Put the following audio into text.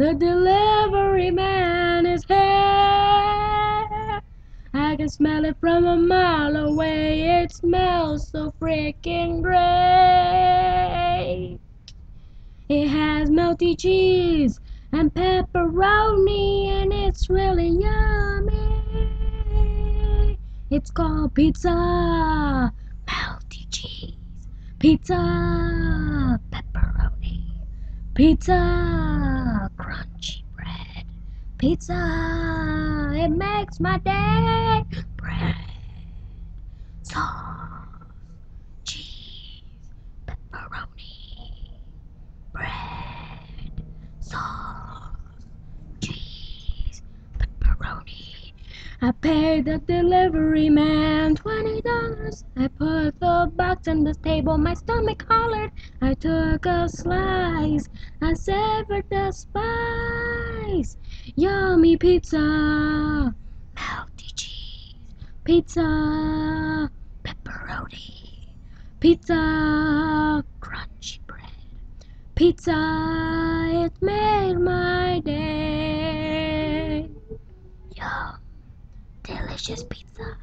The delivery man is here. I can smell it from a mile away. It smells so freaking great. It has melty cheese and pepperoni, and it's really yummy. It's called pizza. Melty cheese. Pizza. Pepperoni. Pizza. Crunchy bread. Pizza. It makes my day. Bread. Sauce. Cheese. Pepperoni. Bread. Sauce. Cheese. Pepperoni. I paid the delivery man $20. I put the box on the table, my stomach hollered. I took a slice, I savored the spice. Yummy pizza, melty cheese, pizza, pepperoni, pizza, crunchy bread, pizza, it made my day. Yum, delicious pizza.